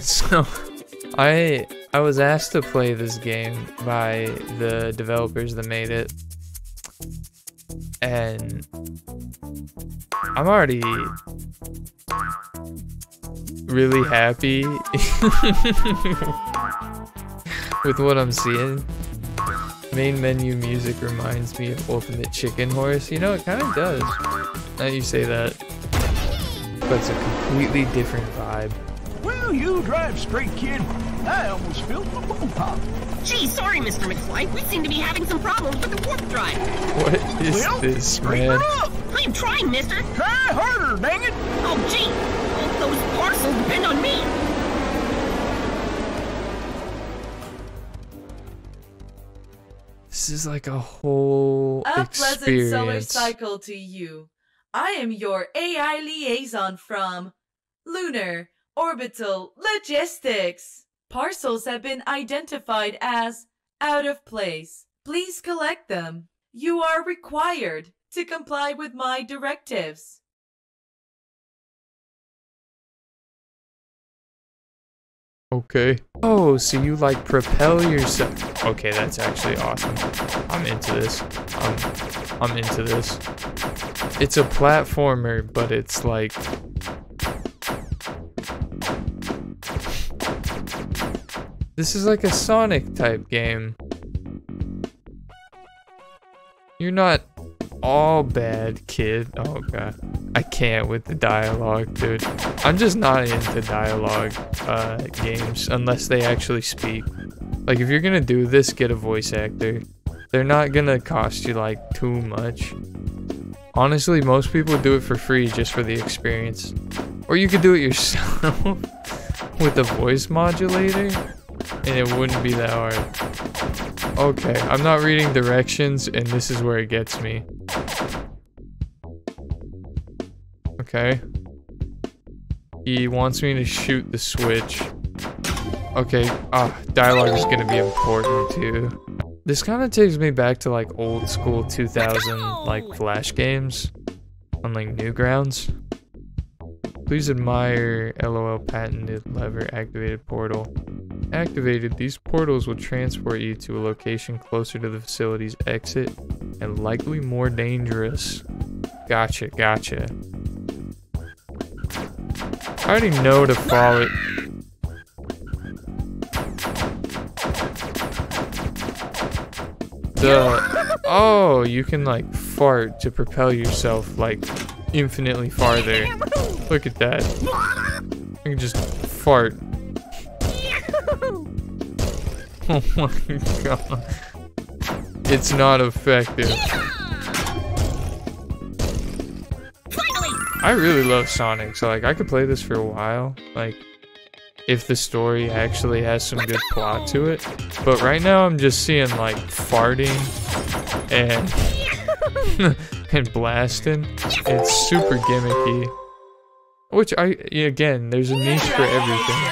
So I was asked to play this game by the developers that made it, and I'm already really happy with what I'm seeing. Main menu music reminds me of Ultimate Chicken Horse. You know, it kind of does. Now you say that, but it's a completely different vibe. Well, you drive straight, kid. I almost filled my phone pop. Gee, sorry, Mr. McFly. We seem to be having some problems with the warp drive. What is this, man? I am trying, mister. Try harder, dang it. Oh, gee. Those parcels depend on me. This is like a whole experience. A pleasant summer cycle to you. I am your AI liaison from Lunar Orbital Logistics. Parcels have been identified as out of place. Please collect them. You are required to comply with my directives. Okay. Oh, so you like propel yourself. Okay, that's actually awesome. I'm into this. I'm into this. It's a platformer, but it's like... This is like a Sonic type game. You're not all bad, kid. Oh god. I can't with the dialogue, dude. I'm just not into dialogue games unless they actually speak. Like, if you're gonna do this, get a voice actor. They're not gonna cost you like too much. Honestly, most people do it for free just for the experience. Or you could do it yourself with a voice modulator, and it wouldn't be that hard. Okay, I'm not reading directions, and this is where it gets me. Okay. He wants me to shoot the switch. Okay, dialogue is gonna be important too. This kind of takes me back to like old school 2000 like Flash games on like Newgrounds. Please admire LOL patented lever activated portal. Activated, these portals will transport you to a location closer to the facility's exit and likely more dangerous. Gotcha, gotcha. I already know to follow it. Duh. Oh, you can like fart to propel yourself like infinitely farther. Look at that. I can just fart. Oh my god. It's not effective. I really love Sonic, so like I could play this for a while, like if the story actually has some good plot to it. But right now I'm just seeing like farting and and blasting. It's super gimmicky, which I again, there's a niche for everything.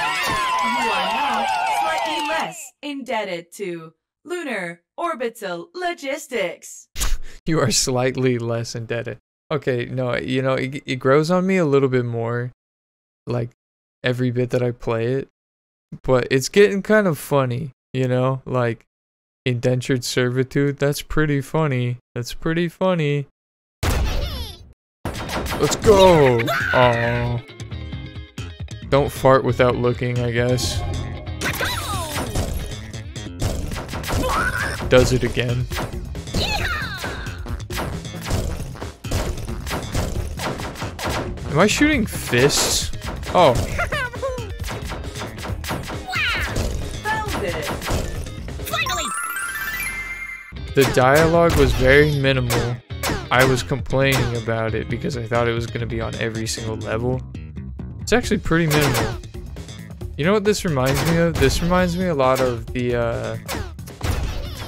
You are now slightly less indebted to Lunar Orbital Logistics. You are slightly less indebted. Okay, no, you know, it grows on me a little bit more, like, every bit that I play it, but it's getting kind of funny, you know, like, indentured servitude, that's pretty funny, Let's go! Oh, don't fart without looking, I guess. Does it again. Am I shooting fists? Oh. Found it. Finally. The dialogue was very minimal. I was complaining about it because I thought it was going to be on every single level. It's actually pretty minimal. You know what this reminds me of? This reminds me a lot of the,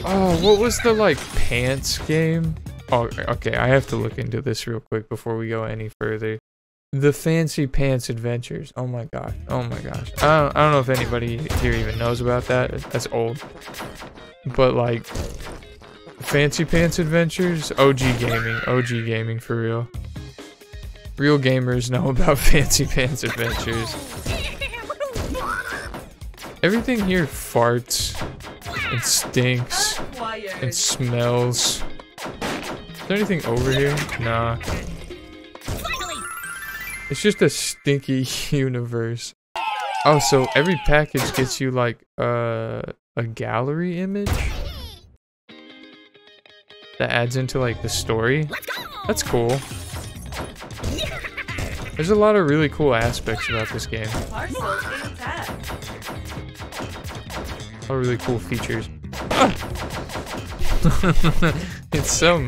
oh, what was the, like, pants game? Oh, okay, I have to look into this real quick before we go any further. The Fancy Pants Adventures. Oh my gosh. Oh my gosh. I don't know if anybody here even knows about that. That's old. But like, Fancy Pants Adventures? OG gaming. OG gaming for real. Real gamers know about Fancy Pants Adventures. Everything here farts and stinks and smells. Is there anything over here? Nah. It's just a stinky universe. Oh, so every package gets you like a gallery image that adds into like the story. That's cool. There's a lot of really cool aspects about this game. All really cool features. Ah! it's so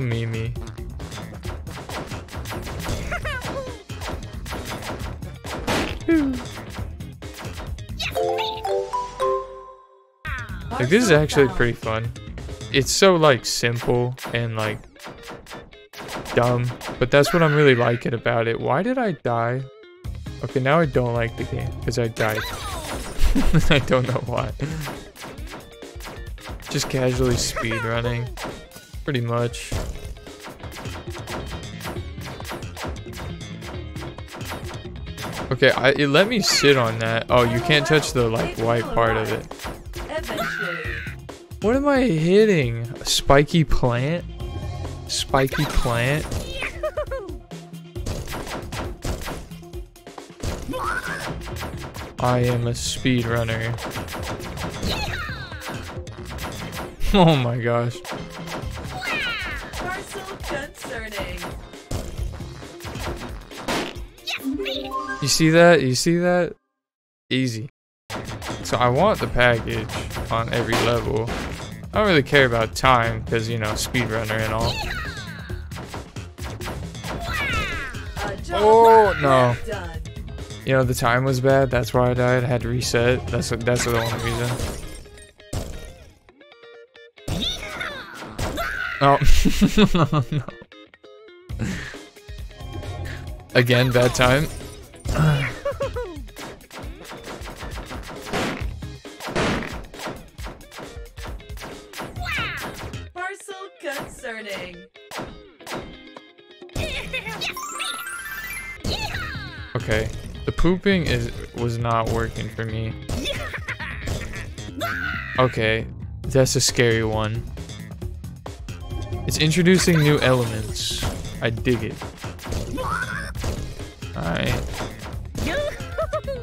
memey. Like, this is actually pretty fun. It's so like simple and like dumb, but that's what I'm really liking about it. Why did I die? Okay, now I don't like the game because I died. I don't know why. Just casually speedrunning, pretty much. Okay, it let me sit on that. Oh, you can't touch the like white part of it. What am I hitting? A spiky plant? Spiky plant? I am a speedrunner. Oh my gosh. You see that? You see that? Easy. So I want the package on every level. I don't really care about time because, you know, speedrunner and all. Oh no. You know, the time was bad, that's why I died. I had to reset. That's the only reason. Oh. No. Again, bad time. Parcel concerning. Okay. The pooping was not working for me. Okay, that's a scary one. It's introducing new elements. I dig it. Alright. I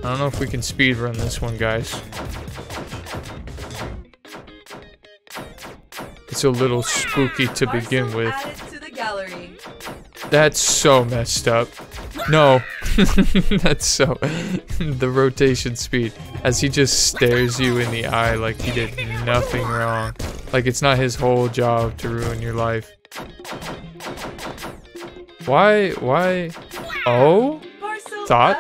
don't know if we can speedrun this one, guys. It's a little spooky to begin with. That's so messed up. No. That's so... The rotation speed. As he just stares you in the eye like he did nothing wrong. Like it's not his whole job to ruin your life. Why? Oh? Thought?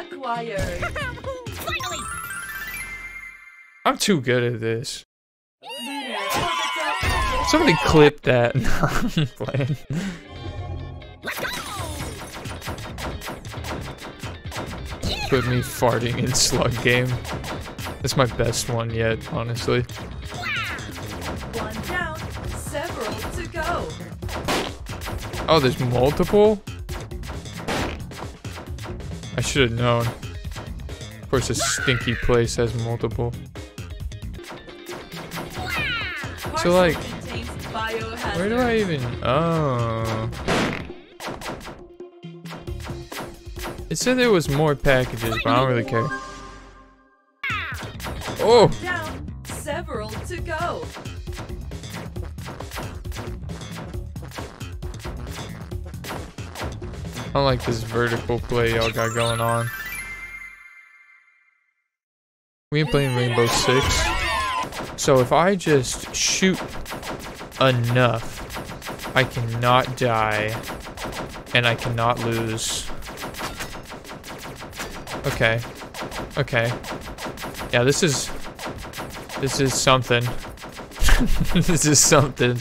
I'm too good at this. Somebody clip that. No, I'm playing. Put me farting in Slug Game. That's my best one yet, honestly. One down, several to go. Oh, there's multiple? I should have known. Of course, a stinky place has multiple. So, like, where do I even? Oh. It said there was more packages, but I don't really care. Oh! Down, several to go. I don't like this vertical play y'all got going on. We ain't playing Rainbow Six. So if I just shoot enough, I cannot die and I cannot lose. Okay. Okay. Yeah, this is something. This is something.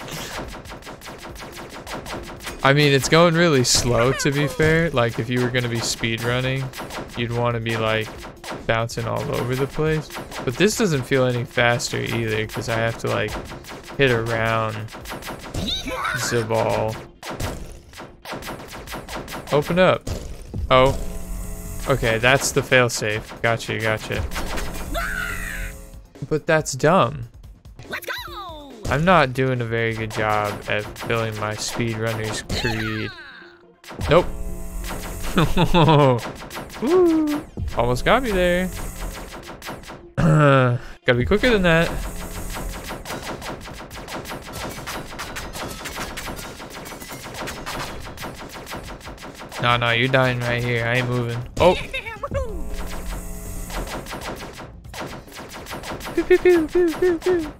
I mean, it's going really slow, to be fair. Like, if you were going to be speedrunning, you'd want to be, like, bouncing all over the place. But this doesn't feel any faster either, because I have to, like, hit around the ball. Open up. Oh. Okay, that's the failsafe. Gotcha. But that's dumb. Let's go! I'm not doing a very good job at filling my speedrunner's creed. Nope. Ooh, almost got me there. Gotta be quicker than that. No, no, you're dying right here. I ain't moving. Oh! Pew, pew, pew, pew, pew, pew.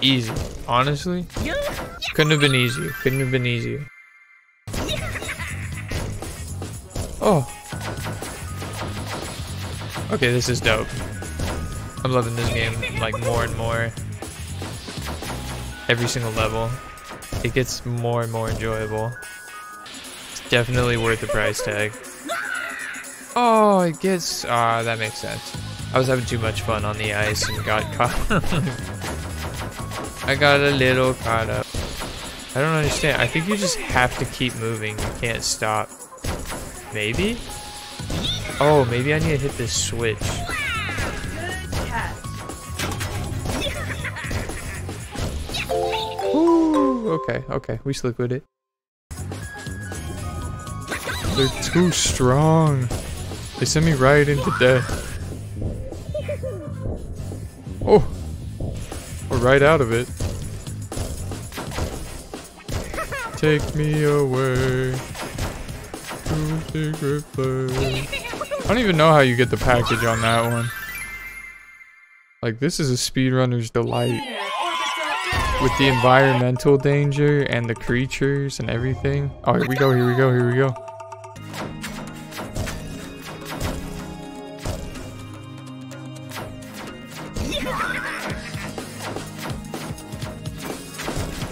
Easy. Honestly, couldn't have been easier. Couldn't have been easier. Oh. Okay, this is dope. I'm loving this game, like, more and more. Every single level. It gets more and more enjoyable. It's definitely worth the price tag. Oh, it gets... Ah, that makes sense. I was having too much fun on the ice and got caught up. I got a little caught up. I don't understand. I think you just have to keep moving. You can't stop. Maybe? Oh, maybe I need to hit this switch. Ooh, okay, okay, we slick with it. They're too strong. They sent me right into death. Oh, we're right out of it. Take me away to secret place. I don't even know how you get the package on that one. Like, this is a speedrunner's delight. With the environmental danger and the creatures and everything. Oh, here we go, here we go, here we go.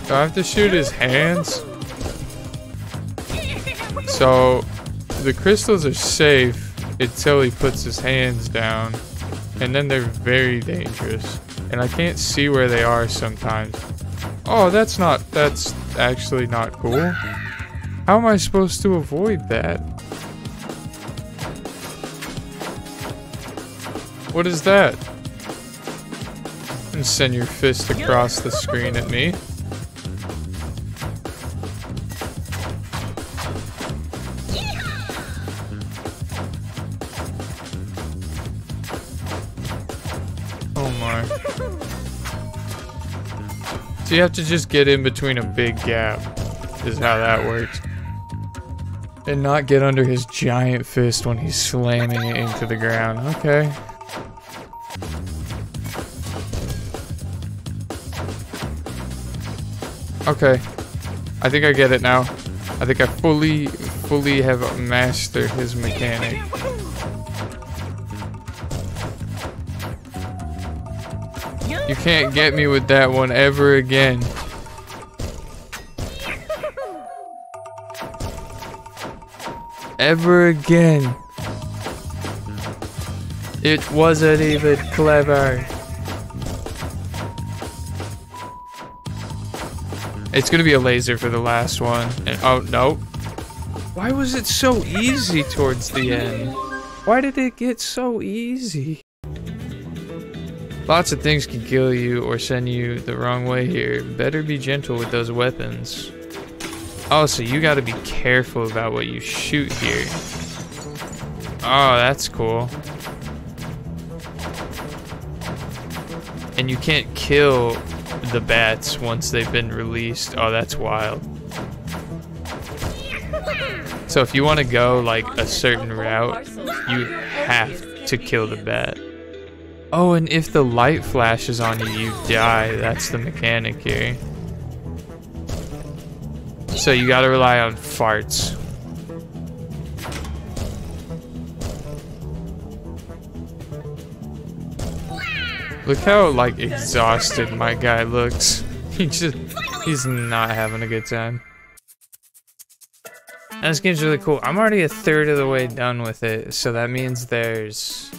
Do I have to shoot his hands? So, the crystals are safe until he puts his hands down, and then they're very dangerous, and I can't see where they are sometimes. Oh, that's actually not cool. How am I supposed to avoid that? What is that? And send your fist across the screen at me. So you have to just get in between a big gap, is how that works. And not get under his giant fist when he's slamming it into the ground. Okay. Okay. I think I get it now. I think I fully have mastered his mechanic. You can't get me with that one ever again. Ever again. It wasn't even clever. It's gonna be a laser for the last one. And, oh, no. Why was it so easy towards the end? Why did it get so easy? Lots of things can kill you or send you the wrong way here. Better be gentle with those weapons. Also, you gotta be careful about what you shoot here. Oh, that's cool. And you can't kill the bats once they've been released. Oh, that's wild. So if you want to go like a certain route, you have to kill the bat. Oh, and if the light flashes on you, you die. That's the mechanic here. So you gotta rely on farts. Look how, like, exhausted my guy looks. He's not having a good time. And this game's really cool. I'm already a third of the way done with it, so that means there's...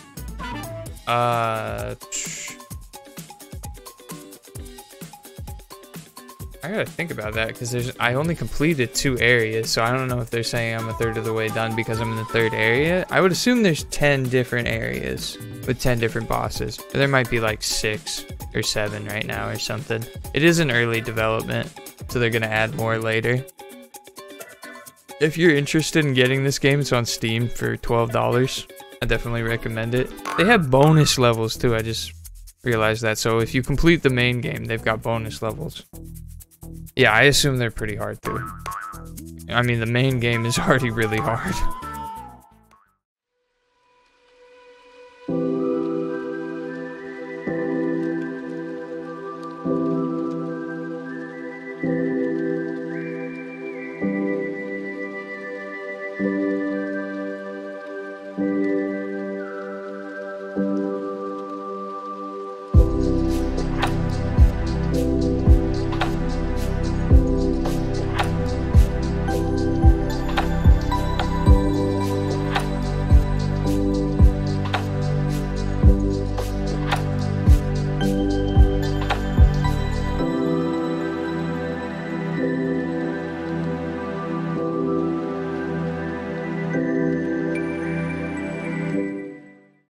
I gotta think about that because I only completed 2 areas, so I don't know if they're saying I'm a third of the way done because I'm in the 3rd area. I would assume there's 10 different areas. with 10 different bosses. There might be like 6 or 7 right now or something. It is an early development, so they're gonna add more later. If you're interested in getting this game, it's on Steam for $12. I definitely recommend it. They have bonus levels too, I just realized that. So if you complete the main game, they've got bonus levels. Yeah, I assume they're pretty hard too. I mean, the main game is already really hard.